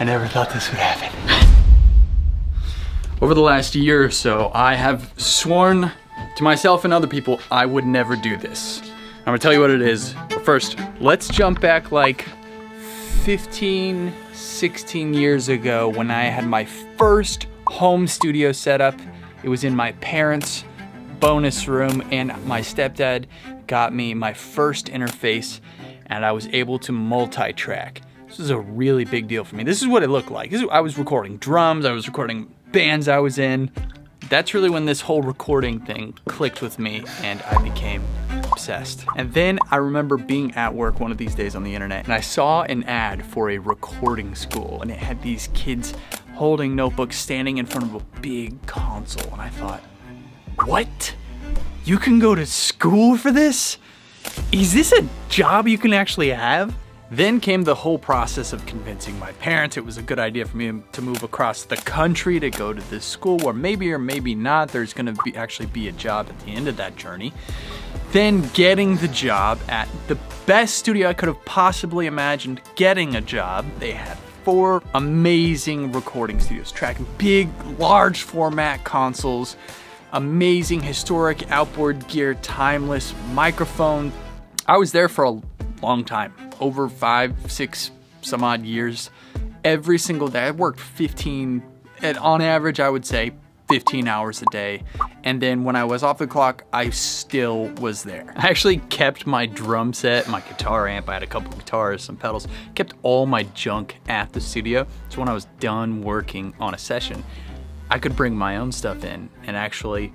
I never thought this would happen. Over the last year or so, I have sworn to myself and other people, I would never do this. I'm gonna tell you what it is. But first, let's jump back like 15, 16 years ago when I had my first home studio setup. It was in my parents' bonus room, and my stepdad got me my first interface, and I was able to multi-track. This is a really big deal for me. This is what it looked like. I was recording drums, I was recording bands I was in. That's really when this whole recording thing clicked with me and I became obsessed. And then I remember being at work one of these days on the internet, and I saw an ad for a recording school, and it had these kids holding notebooks standing in front of a big console. And I thought, what? You can go to school for this? Is this a job you can actually have? Then came the whole process of convincing my parents it was a good idea for me to move across the country to go to this school where maybe or maybe not there's gonna be actually be a job at the end of that journey. Then getting the job at the best studio I could have possibly imagined getting a job. They had 4 amazing recording studios, tracking big, large format consoles, amazing historic outboard gear, timeless microphone. I was there for a long time. Over 5, 6 some odd years, every single day. I worked 15, and on average, I would say 15 hours a day. And then when I was off the clock, I still was there. I actually kept my drum set, my guitar amp, I had a couple guitars, some pedals, kept all my junk at the studio. So when I was done working on a session, I could bring my own stuff in and actually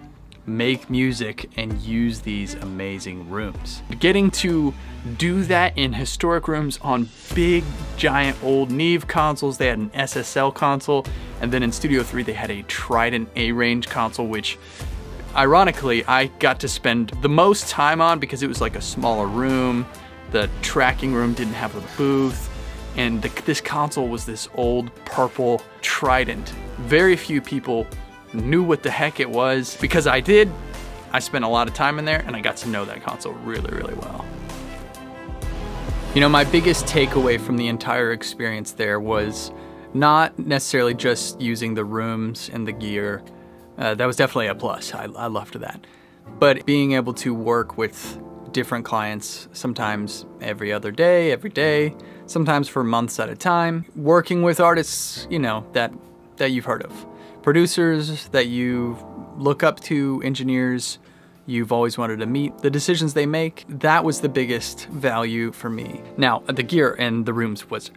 make music and use these amazing rooms. Getting to do that in historic rooms on big, giant old Neve consoles, they had an SSL console, and then in Studio 3 they had a Trident A-range console, which ironically I got to spend the most time on because it was like a smaller room, the tracking room didn't have a booth, and this console was this old purple Trident. Very few people knew what the heck it was. Because I did, I spent a lot of time in there and I got to know that console really, really well. You know, my biggest takeaway from the entire experience there was not necessarily just using the rooms and the gear. That was definitely a plus, I loved that. But being able to work with different clients, sometimes every other day, every day, sometimes for months at a time, working with artists, you know, that you've heard of. Producers that you look up to, engineers you've always wanted to meet, the decisions they make, that was the biggest value for me. Now, the gear and the rooms was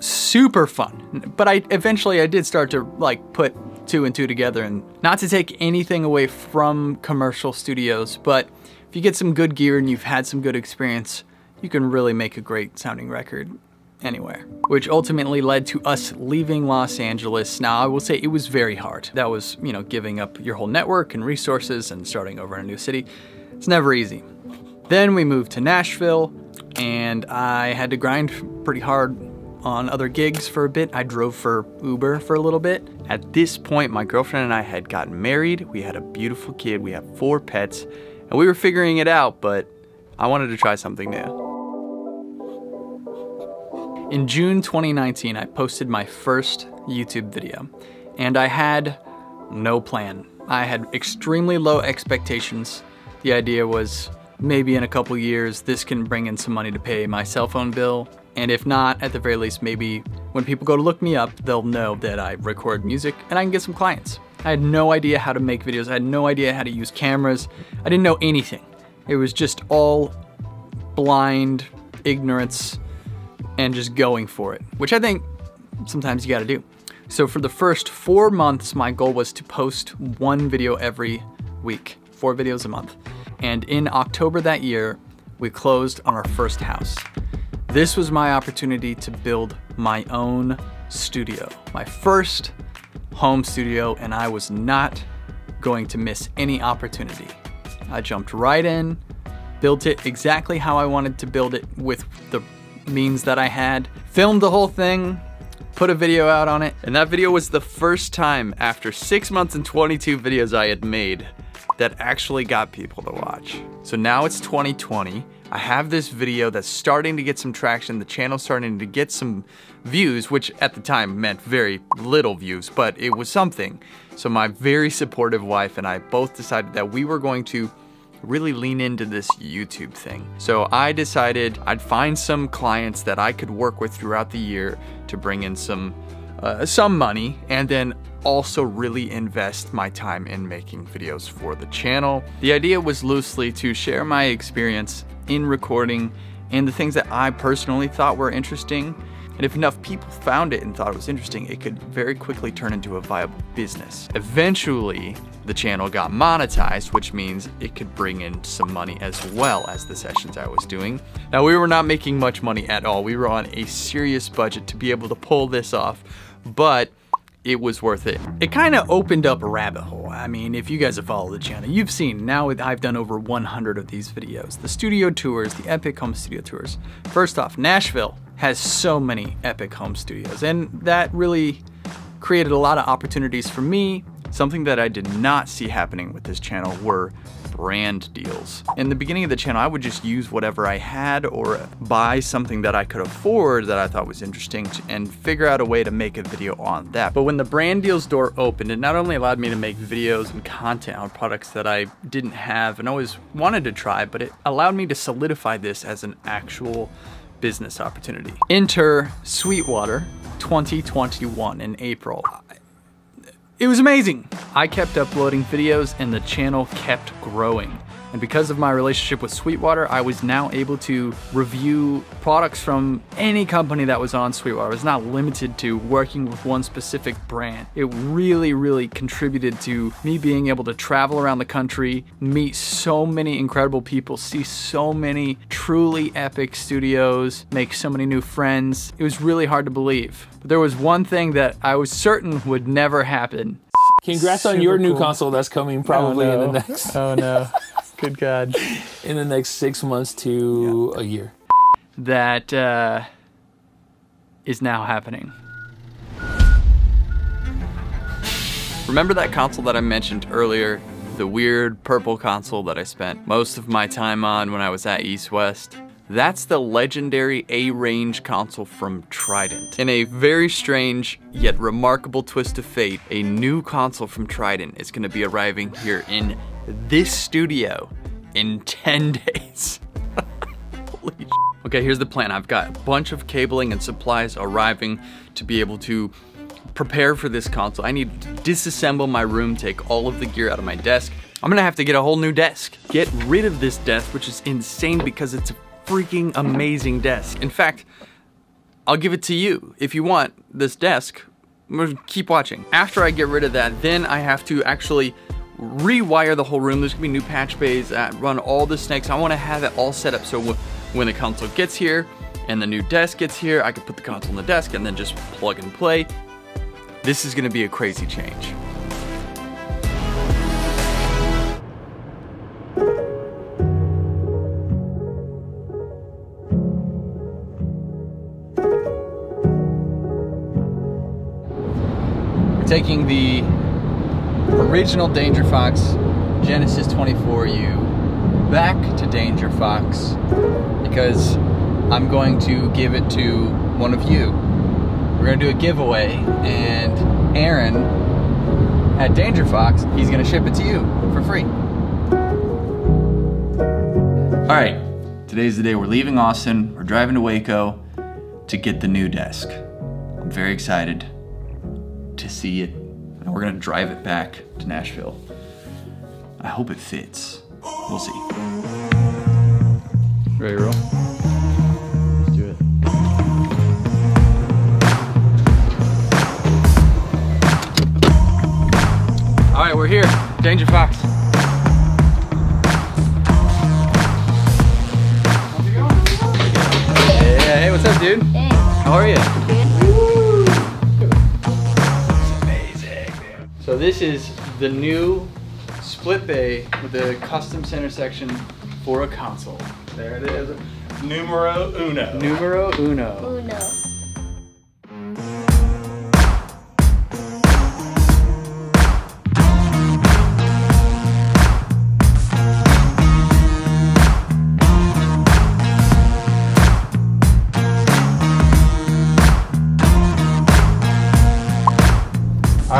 super fun, but eventually I did start to like put 2 and 2 together, and not to take anything away from commercial studios, but if you get some good gear and you've had some good experience, you can really make a great sounding record anywhere, which ultimately led to us leaving Los Angeles. Now, I will say it was very hard. That was, you know, giving up your whole network and resources and starting over in a new city. It's never easy. Then we moved to Nashville and I had to grind pretty hard on other gigs for a bit. I drove for Uber for a little bit. At this point, my girlfriend and I had gotten married. We had a beautiful kid, we have 4 pets, and we were figuring it out, but I wanted to try something new. In June 2019, I posted my first YouTube video, and I had no plan. I had extremely low expectations. The idea was maybe in a couple years, this can bring in some money to pay my cell phone bill, and if not, at the very least, maybe when people go to look me up, they'll know that I record music and I can get some clients. I had no idea how to make videos. I had no idea how to use cameras. I didn't know anything. It was just all blind ignorance and just going for it, which I think sometimes you gotta do. So for the first 4 months, my goal was to post 1 video every week, 4 videos a month. And in October that year, we closed on our first house. This was my opportunity to build my own studio, my first home studio, and I was not going to miss any opportunity. I jumped right in, built it exactly how I wanted to build it with the means that I had, filmed the whole thing, put a video out on it, and that video was the first time after 6 months and 22 videos I had made that actually got people to watch. So now it's 2020, I have this video that's starting to get some traction, the channel's starting to get some views, which at the time meant very little views, but it was something. So my very supportive wife and I both decided that we were going to really lean into this YouTube thing. So I decided I'd find some clients that I could work with throughout the year to bring in some money, and then also really invest my time in making videos for the channel. The idea was loosely to share my experience in recording and the things that I personally thought were interesting. And if enough people found it and thought it was interesting, it could very quickly turn into a viable business. Eventually, the channel got monetized, which means it could bring in some money as well as the sessions I was doing. Now, we were not making much money at all. We were on a serious budget to be able to pull this off, but it was worth it. It kind of opened up a rabbit hole. I mean, if you guys have followed the channel, you've seen now I've done over 100 of these videos. The studio tours, the epic home studio tours. First off, Nashville has so many epic home studios, and that really created a lot of opportunities for me. Something that I did not see happening with this channel were brand deals. In the beginning of the channel, I would just use whatever I had or buy something that I could afford that I thought was interesting and figure out a way to make a video on that. But when the brand deals door opened, it not only allowed me to make videos and content on products that I didn't have and always wanted to try, but it allowed me to solidify this as an actual business opportunity. Enter Sweetwater 2021 in April. It was amazing. I kept uploading videos and the channel kept growing. And because of my relationship with Sweetwater, I was now able to review products from any company that was on Sweetwater. I was not limited to working with one specific brand. It really, really contributed to me being able to travel around the country, meet so many incredible people, see so many truly epic studios, make so many new friends. It was really hard to believe. But there was one thing that I was certain would never happen. Congrats on your new console that's coming probably in the next. Oh no. Good God. In the next 6 months to a year. That is now happening. Remember that console that I mentioned earlier? The weird purple console that I spent most of my time on when I was at East West? That's the legendary A-range console from Trident. In a very strange yet remarkable twist of fate, a new console from Trident is gonna be arriving here in this studio in 10 days. Holy shit. Okay, here's the plan. I've got a bunch of cabling and supplies arriving to be able to prepare for this console. I need to disassemble my room, take all of the gear out of my desk. I'm gonna have to get a whole new desk. Get rid of this desk, which is insane because it's a freaking amazing desk. In fact, I'll give it to you. If you want this desk, keep watching. After I get rid of that, then I have to actually rewire the whole room. There's gonna be new patch bays, run all the snakes. I wanna have it all set up so when the console gets here and the new desk gets here, I can put the console on the desk and then just plug and play. This is gonna be a crazy change. Taking the original Danger Fox Genesis 24U back to Danger Fox because I'm going to give it to one of you. We're gonna do a giveaway, and Aaron at Danger Fox, he's gonna ship it to you for free. All right, today's the day we're leaving Austin. We're driving to Waco to get the new desk. I'm very excited to see it, and we're gonna drive it back to Nashville. I hope it fits. We'll see. Ready to roll? Let's do it. All right, we're here. Danger Fox. How's it going? Yeah, hey, what's up, dude? Hey. How are you? So this is the new split bay with the custom center section for a console. There it is. Numero uno. Numero uno. Uno.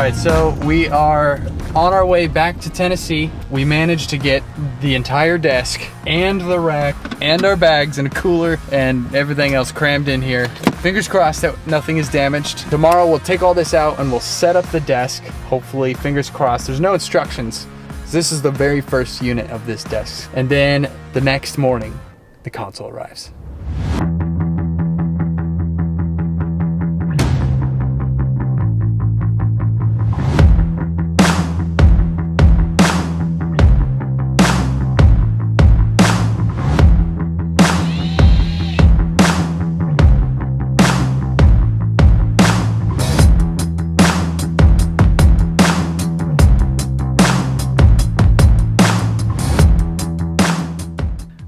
Alright, so we are on our way back to Tennessee. We managed to get the entire desk and the rack and our bags and a cooler and everything else crammed in here. Fingers crossed that nothing is damaged. Tomorrow we'll take all this out and we'll set up the desk. Hopefully, fingers crossed. There's no instructions. This is the very first unit of this desk. And then the next morning, the console arrives.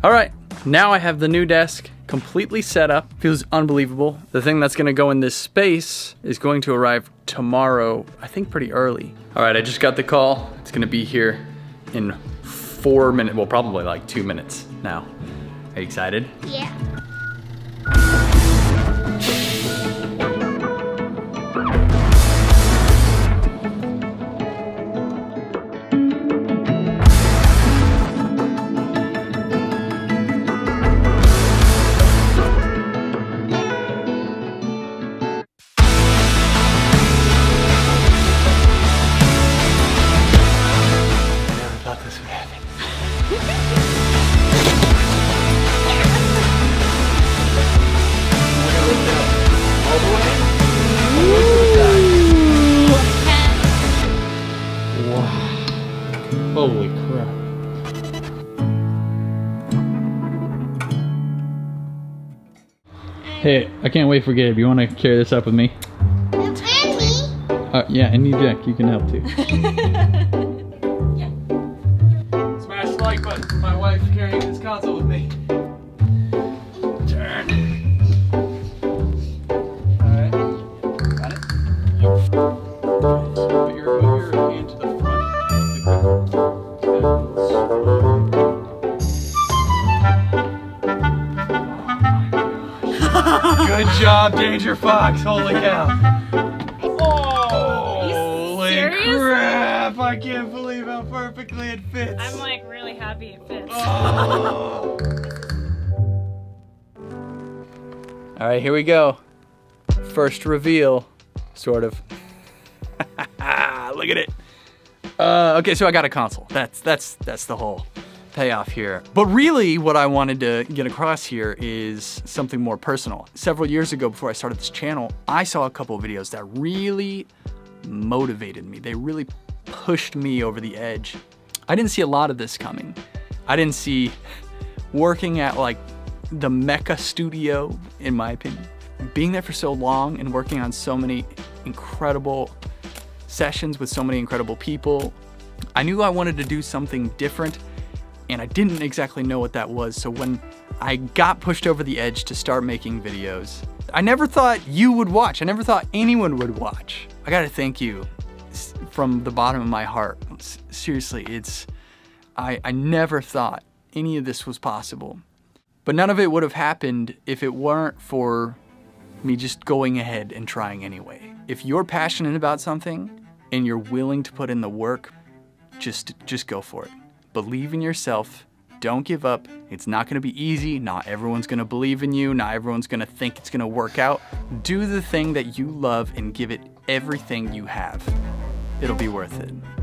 All right, now I have the new desk completely set up. Feels unbelievable. The thing that's gonna go in this space is going to arrive tomorrow, I think pretty early. All right, I just got the call. It's gonna be here in 4 minutes, well, probably like 2 minutes now. Are you excited? Yeah. Holy crap. Hey, I can't wait for Gabe. You want to carry this up with me? And me? Yeah, and you, Jack. You can help too. Yeah. Smash the like button for my wife carrying this console with me. Good job, Danger Fox. Holy cow. Holy crap. I can't believe how perfectly it fits. I'm like really happy it fits. Oh. All right, here we go. First reveal, sort of. Look at it. Okay, so I got a console. That's the whole payoff here. But really what I wanted to get across here is something more personal. Several years ago, before I started this channel, I saw a couple of videos that really motivated me. They really pushed me over the edge. I didn't see a lot of this coming. I didn't see working at like the Mecca studio, in my opinion. Being there for so long and working on so many incredible sessions with so many incredible people. I knew I wanted to do something different, and I didn't exactly know what that was. So when I got pushed over the edge to start making videos, I never thought you would watch. I never thought anyone would watch. I gotta thank you from the bottom of my heart. Seriously, I never thought any of this was possible. But none of it would have happened if it weren't for me just going ahead and trying anyway. If you're passionate about something and you're willing to put in the work, just go for it. Believe in yourself, don't give up. It's not gonna be easy, not everyone's gonna believe in you, not everyone's gonna think it's gonna work out. Do the thing that you love and give it everything you have. It'll be worth it.